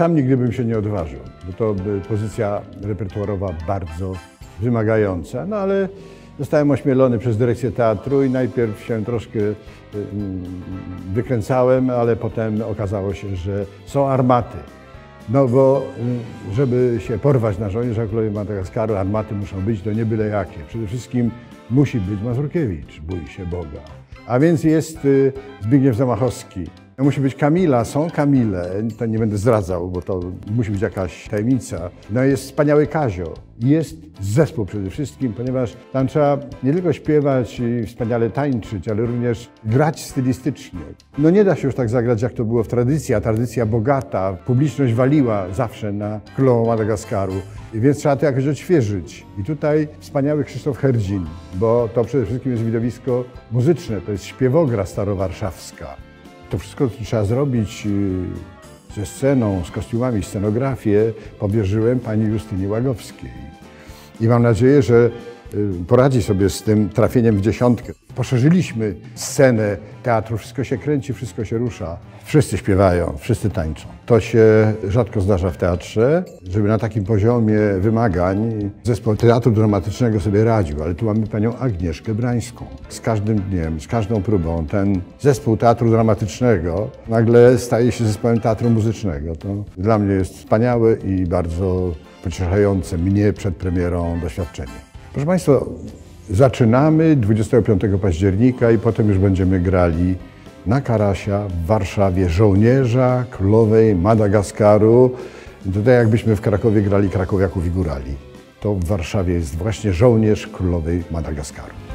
Sam nigdy bym się nie odważył, bo to pozycja repertuarowa bardzo wymagająca, no ale zostałem ośmielony przez dyrekcję teatru i najpierw się troszkę wykręcałem, ale potem okazało się, że są armaty. No bo żeby się porwać na Żołnierza królowej Madagaskaru, armaty muszą być, to nie byle jakie. Przede wszystkim musi być Mazurkiewicz, bój się Boga. A więc jest Zbigniew Zamachowski. Musi być Kamila, są Kamile, to nie będę zdradzał, bo to musi być jakaś tajemnica. No jest wspaniały Kazio, jest zespół przede wszystkim, ponieważ tam trzeba nie tylko śpiewać i wspaniale tańczyć, ale również grać stylistycznie. No nie da się już tak zagrać, jak to było w tradycji, a tradycja bogata, publiczność waliła zawsze na królową Madagaskaru, więc trzeba to jakoś odświeżyć. I tutaj wspaniały Krzysztof Herdzin, bo to przede wszystkim jest widowisko muzyczne, to jest śpiewogra starowarszawska. To wszystko, co trzeba zrobić ze sceną, z kostiumami, scenografię, powierzyłem pani Justynie Łagowskiej. I mam nadzieję, że poradzi sobie z tym trafieniem w dziesiątkę. Poszerzyliśmy scenę teatru, wszystko się kręci, wszystko się rusza. Wszyscy śpiewają, wszyscy tańczą. To się rzadko zdarza w teatrze, żeby na takim poziomie wymagań zespół teatru dramatycznego sobie radził, ale tu mamy panią Agnieszkę Brańską. Z każdym dniem, z każdą próbą ten zespół teatru dramatycznego nagle staje się zespołem teatru muzycznego. To dla mnie jest wspaniałe i bardzo pocieszające mnie przed premierą doświadczenie. Proszę Państwa, zaczynamy 25 października i potem już będziemy grali na Karasia w Warszawie Żołnierza królowej Madagaskaru. Tutaj jakbyśmy w Krakowie grali Krakowiaków i Górali. To w Warszawie jest właśnie Żołnierz królowej Madagaskaru.